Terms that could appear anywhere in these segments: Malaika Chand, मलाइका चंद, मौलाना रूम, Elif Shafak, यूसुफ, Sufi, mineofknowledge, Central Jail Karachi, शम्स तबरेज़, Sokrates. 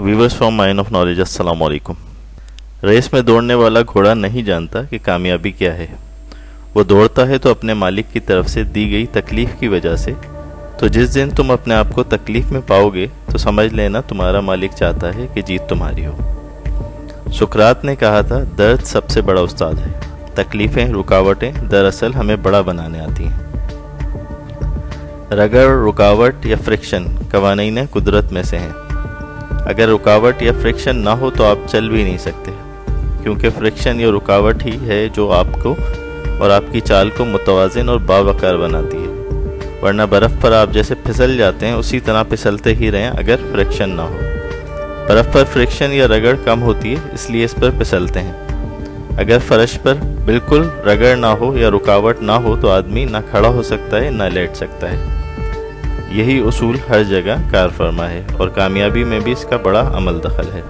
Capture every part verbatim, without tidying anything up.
Viewers from mine of knowledge, अस्सलाम वालेकुम। Race में दौड़ने वाला घोड़ा नहीं जानता कि कामयाबी क्या है। वो दौड़ता है तो अपने मालिक की तरफ से दी गई तकलीफ़ की वजह से। तो जिस दिन तुम अपने आप को तकलीफ़ में पाओगे तो समझ लेना तुम्हारा मालिक चाहता है कि जीत तुम्हारी हो। सुकरात ने कहा था, दर्द सबसे बड़ा उस्ताद है। तकलीफ़ें, रुकावटें दरअसल हमें बड़ा बनाने आती हैं। रगड़, रुकावट या फ्रिक्शन कवानीन कुदरत में से हैं। अगर रुकावट या फ्रिक्शन ना हो तो आप चल भी नहीं सकते, क्योंकि फ्रिक्शन या रुकावट ही है जो आपको और आपकी चाल को मुतवाज़िन और बावकार बनाती है। वरना बर्फ़ पर आप जैसे फिसल जाते हैं, उसी तरह फिसलते ही रहें अगर फ्रिक्शन ना हो। बर्फ़ पर फ्रिक्शन या रगड़ कम होती है, इसलिए इस पर फिसलते हैं। अगर फर्श पर बिल्कुल रगड़ ना हो या रुकावट ना हो तो आदमी ना खड़ा हो सकता है ना लेट सकता है। यही उसूल हर जगह कार फरमा है और कामयाबी में भी इसका बड़ा अमल दखल है।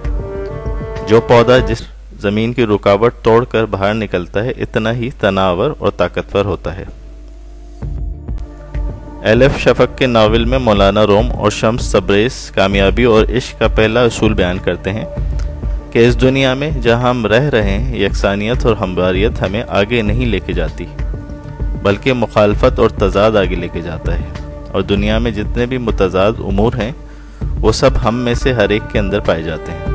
जो पौधा जिस ज़मीन की रुकावट तोड़कर बाहर निकलता है, इतना ही तनावर और ताकतवर होता है। एलिफ शफक के नावल में मौलाना रूम और शम्स तबरेज़ कामयाबी और इश्क का पहला उसूल बयान करते हैं कि इस दुनिया में जहाँ हम रह रहे हैं, यकसानियत और हमवारियत हमें आगे नहीं लेके जाती, बल्कि मुखालफत और तजाद आगे लेके जाता है। और दुनिया में जितने भी मुतजाद उमूर हैं, वो सब हम में से हर एक के अंदर पाए जाते हैं।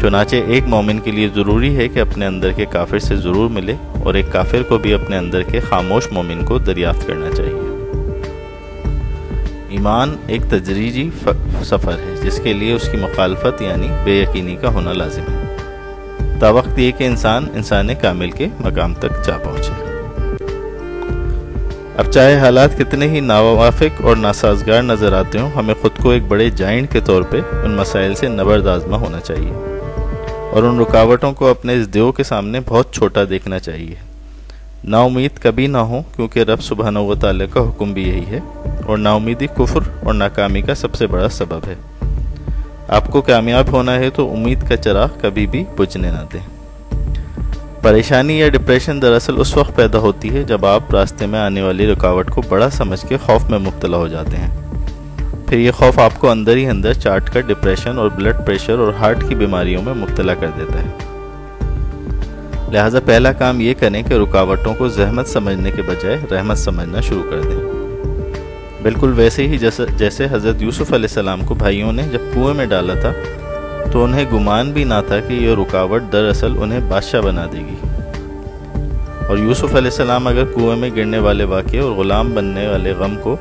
चुनाचे एक मोमिन के लिए ज़रूरी है कि अपने अंदर के काफिर से ज़रूर मिले, और एक काफिर को भी अपने अंदर के खामोश मोमिन को दरियाफ्त करना चाहिए। ईमान एक तदरीजी सफ़र है, जिसके लिए उसकी मुखालफत यानी बेयकीनी का होना लाजिम है, तावक्त ये कि इंसान इंसान कामिल के मकाम तक जा पहुँचे। अब चाहे हालात कितने ही नावाफिक और नासाजगार नज़र आते हों, हमें ख़ुद को एक बड़े जाइंट के तौर पे उन मसाइल से नबरदाज़मा होना चाहिए और उन रुकावटों को अपने इस देव के सामने बहुत छोटा देखना चाहिए। नाउमीद कभी ना हो, क्योंकि रब सुबहानहू व तआला का हुक्म भी यही है, और नाउमीदी कुफ्र और नाकामी का सबसे बड़ा सबब है। आपको कामयाब होना है तो उम्मीद का चिराग कभी भी बुझने ना दें। परेशानी या डिप्रेशन दरअसल उस वक्त पैदा होती है जब आप रास्ते में आने वाली रुकावट को बड़ा समझ के खौफ में मुब्तला हो जाते हैं। फिर ये खौफ आपको अंदर ही अंदर चाट कर डिप्रेशन और ब्लड प्रेशर और हार्ट की बीमारियों में मुब्तला कर देता है। लिहाजा पहला काम ये करें कि रुकावटों को जहमत समझने के बजाय रहमत समझना शुरू कर दें। बिल्कुल वैसे ही जैसे हज़रत यूसुफ अलैहिस्सलाम को भाइयों ने जब कुएँ में डाला था, तो उन्हें गुमान भी ना था कि यह रुकावट दरअसल उन्हें बादशाह बना देगी। और यूसुफ अलैहिस्सलाम अगर कुएं में गिरने वाले वाक़े और ग़ुलाम बनने वाले गम को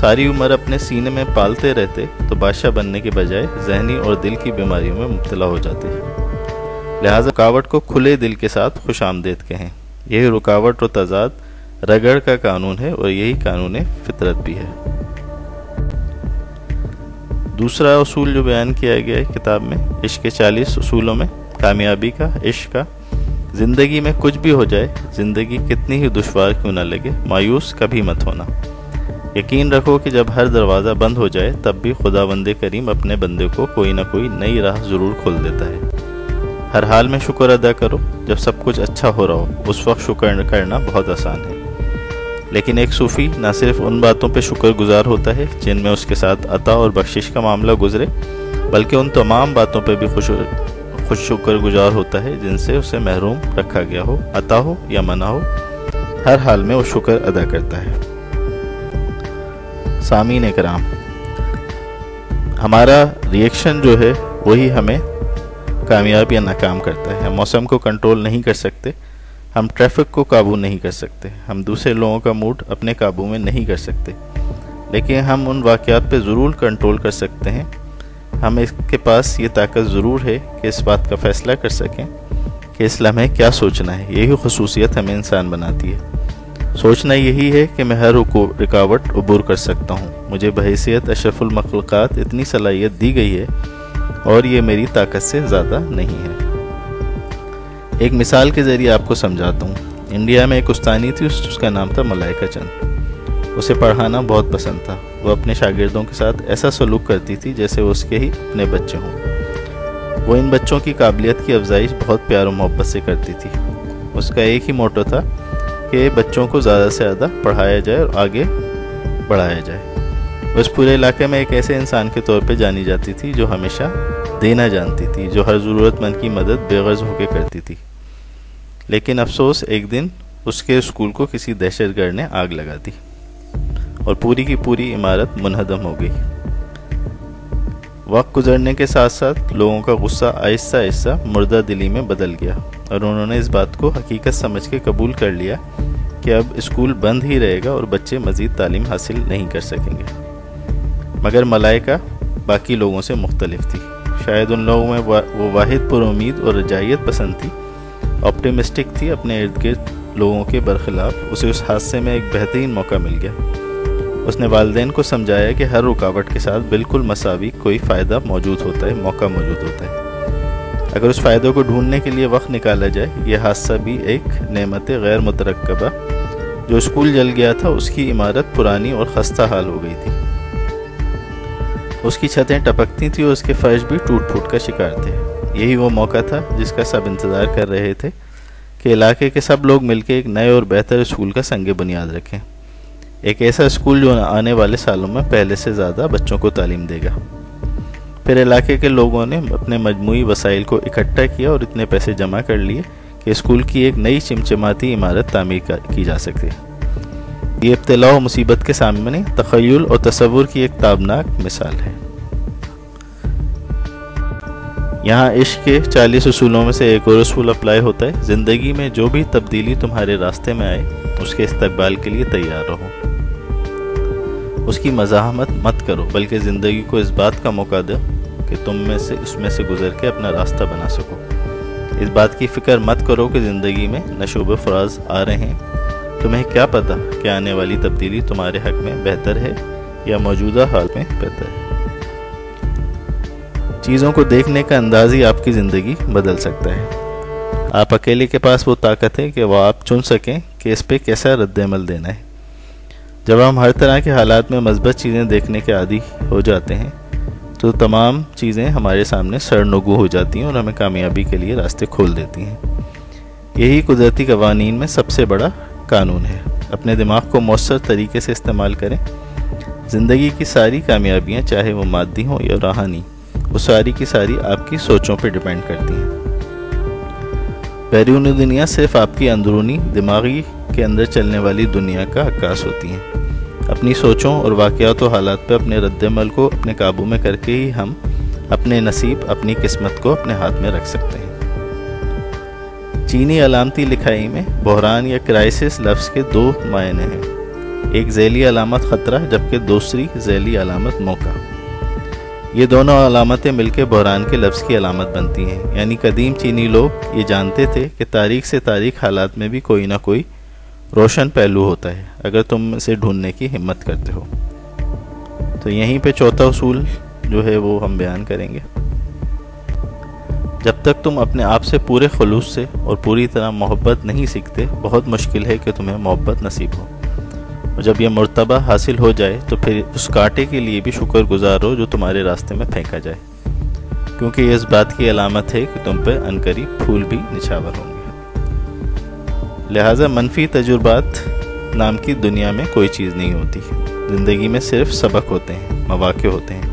सारी उम्र अपने सीने में पालते रहते, तो बादशाह बनने के बजाय जहनी और दिल की बीमारियों में मुब्तला हो जाते हैं। लिहाजा रुकावट को खुले दिल के साथ खुश आमदेद कहें। यही रुकावट और तजाद रगड़ का कानून है, और यही कानून फितरत भी है। दूसरा उसूल जो बयान किया गया है किताब में, इश्क के चालीस उसूलों में कामयाबी का, इश्क का, ज़िंदगी में कुछ भी हो जाए, ज़िंदगी कितनी ही दुश्वार क्यों ना लगे, मायूस कभी मत होना। यकीन रखो कि जब हर दरवाज़ा बंद हो जाए, तब भी खुदावंदे करीम अपने बंदे को कोई ना कोई नई राह ज़रूर खोल देता है। हर हाल में शुक्र अदा करो। जब सब कुछ अच्छा हो रहा हो, उस वक्त शुक्र करना बहुत आसान है। लेकिन एक सूफ़ी ना सिर्फ उन बातों पर शुक्रगुजार होता है जिनमें उसके साथ अता और बख्शिश का मामला गुजरे, बल्कि उन तमाम बातों पर भी खुश खुश शुक्रगुजार होता है जिनसे उसे महरूम रखा गया हो, अता हो या मना हो, हर हाल में वो शुक्र अदा करता है। सामीन कराम, हमारा रिएक्शन जो है वही हमें कामयाब या नाकाम करता है। मौसम को कंट्रोल नहीं कर सकते, हम ट्रैफिक को काबू नहीं कर सकते, हम दूसरे लोगों का मूड अपने काबू में नहीं कर सकते, लेकिन हम उन वाक़यात पे ज़रूर कंट्रोल कर सकते हैं। हम इसके पास ये ताकत ज़रूर है कि इस बात का फ़ैसला कर सकें कि इस लम्हे क्या सोचना है। यही खसूसियत हमें इंसान बनाती है। सोचना यही है कि मैं हर रुकावट अबूर कर सकता हूँ। मुझे बहैसियत अशरफुल मखलूक़ात इतनी सलाहियत दी गई है, और ये मेरी ताकत से ज़्यादा नहीं है। एक मिसाल के ज़रिए आपको समझाता हूँ। इंडिया में एक उस्तानी थी, उसका नाम था मलाइका चंद। उसे पढ़ाना बहुत पसंद था। वो अपने शागिर्दों के साथ ऐसा सलूक करती थी जैसे वो उसके ही अपने बच्चे हों। वो इन बच्चों की काबिलियत की अफजाइश बहुत प्यार और मोहब्बत से करती थी। उसका एक ही मोटो था कि बच्चों को ज़्यादा से ज़्यादा पढ़ाया जाए और आगे बढ़ाया जाए। उस पूरे इलाके में एक ऐसे इंसान के तौर पे जानी जाती थी जो हमेशा देना जानती थी, जो हर ज़रूरतमंद की मदद बेगर्ज होकर करती थी। लेकिन अफसोस, एक दिन उसके स्कूल को किसी दहशतगर्द ने आग लगा दी और पूरी की पूरी इमारत मुनहदम हो गई। वक्त गुजरने के साथ साथ लोगों का गुस्सा आहिस्ता आहिस्ता मुर्दा दिली में बदल गया और उन्होंने इस बात को हकीकत समझ के कबूल कर लिया कि अब स्कूल बंद ही रहेगा और बच्चे मज़ीद तालीम हासिल नहीं कर सकेंगे। मगर मलाइका बाकी लोगों से मुख्तलिफ थी। शायद उन लोगों में वो वाहिद पुरुमीद और रजाइत पसंद थी, ऑप्टिमिस्टिक थी। अपने इर्द गिर्द लोगों के बरखिलाफ उसे उस हादसे में एक बेहतरीन मौका मिल गया। उसने वालदेन को समझाया कि हर रुकावट के साथ बिल्कुल मसावी कोई फ़ायदा मौजूद होता है, मौका मौजूद होता है। अगर उस फ़ायदे को ढूंढने के लिए वक्त निकाला जाए, यह हादसा भी एक नेमत गैर मुतरक्कबा। जो स्कूल जल गया था, उसकी इमारत पुरानी और खस्ता हाल हो गई थी। उसकी छतें टपकती थी और उसके फर्श भी टूट फूट का शिकार थे। यही वो मौका था जिसका सब इंतज़ार कर रहे थे कि इलाके के सब लोग मिलकर एक नए और बेहतर स्कूल का संग बुनियाद रखें। एक ऐसा स्कूल जो आने वाले सालों में पहले से ज़्यादा बच्चों को तालीम देगा। फिर इलाके के लोगों ने अपने मजमूई वसाइल को इकट्ठा किया और इतने पैसे जमा कर लिए कि स्कूल की एक नई चिमचिमाती इमारत तामीर की जा सके। ये इब्तिला और मुसीबत के सामने तख़य्युल और तसव्वुर की एक ताबनाक मिसाल है। यहाँ इश्क के चालीस उसूलों में से एक और उसूल अप्लाई होता है, ज़िंदगी में जो भी तब्दीली तुम्हारे रास्ते में आए उसके इस्तकबाल के लिए तैयार रहो। उसकी मज़ाहमत मत करो, बल्कि ज़िंदगी को इस बात का मौका दो कि तुम में से उसमें से गुजर के अपना रास्ता बना सको। इस बात की फ़िक्र मत करो कि ज़िंदगी में नशोब फराज आ रहे हैं। तुम्हें क्या पता कि आने वाली तब्दीली तुम्हारे हक़ में बेहतर है या मौजूदा हाल में बेहतर है। चीज़ों को देखने का अंदाज़ ही आपकी ज़िंदगी बदल सकता है। आप अकेले के पास वो ताकत है कि वह आप चुन सकें कि इस पर कैसा रद्दमल देना है। जब हम हर तरह के हालात में मस्बत चीज़ें देखने के आदी हो जाते हैं तो तमाम चीज़ें हमारे सामने सरनगो हो जाती हैं और हमें कामयाबी के लिए रास्ते खोल देती हैं। यही कुदरती कवानीन में सबसे बड़ा कानून है। अपने दिमाग को मौसर तरीके से इस्तेमाल करें। ज़िंदगी की सारी कामयाबियाँ, चाहे वो मादी हों या रूहानी, वो सारी की सारी आपकी सोचों पर डिपेंड करती हैं। बैरूनी दुनिया सिर्फ आपकी अंदरूनी दिमागी के अंदर चलने वाली दुनिया का अक्कास होती हैं। अपनी सोचों और वाक़यात और हालात पर अपने रद्दमल को अपने काबू में करके ही हम अपने नसीब, अपनी किस्मत को अपने हाथ में रख सकते हैं। चीनी अलामती लिखाई में बहरान या क्राइसिस लफ्ज़ के दो मायने हैं। एक झैली अलामत ख़तरा, जबकि दूसरी झैली अलामत मौका। ये दोनों अलामतें मिलकर बहरान के लफ्ज़ की अलामत बनती हैं। यानी कदीम चीनी लोग ये जानते थे कि तारीख़ से तारीख़ हालात में भी कोई ना कोई रोशन पहलू होता है, अगर तुम इसे ढूंढने की हिम्मत करते हो। तो यहीं पे चौथा उसूल जो है वो हम बयान करेंगे। जब तक तुम अपने आप से पूरे खलूस से और पूरी तरह मोहब्बत नहीं सीखते, बहुत मुश्किल है कि तुम्हें मोहब्बत नसीब हो। और जब यह मर्तबा हासिल हो जाए तो फिर उस कांटे के लिए भी शुक्रगुजार हो जो तुम्हारे रास्ते में फेंका जाए, क्योंकि ये इस बात की अलामत है कि तुम पर अनकरीब फूल भी निछावर होंगे। लिहाजा मनफी तजुर्बात नाम की दुनिया में कोई चीज़ नहीं होती। ज़िंदगी में सिर्फ सबक होते हैं, मौक़े होते हैं,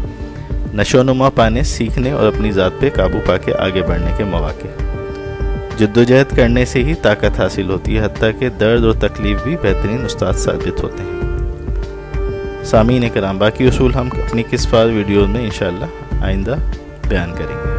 नशोनुमा पाने, सीखने और अपनी ज़ात पे काबू पाके आगे बढ़ने के मौक़े। जद्दोजहद करने से ही ताकत हासिल होती है, हत्ता के दर्द और तकलीफ़ भी बेहतरीन उस्ताद साबित होते हैं। सामीन-ए-कराम, बाकी उसूल हम अपनी किस फार वीडियो में इंशाअल्लाह आइंदा बयान करेंगे।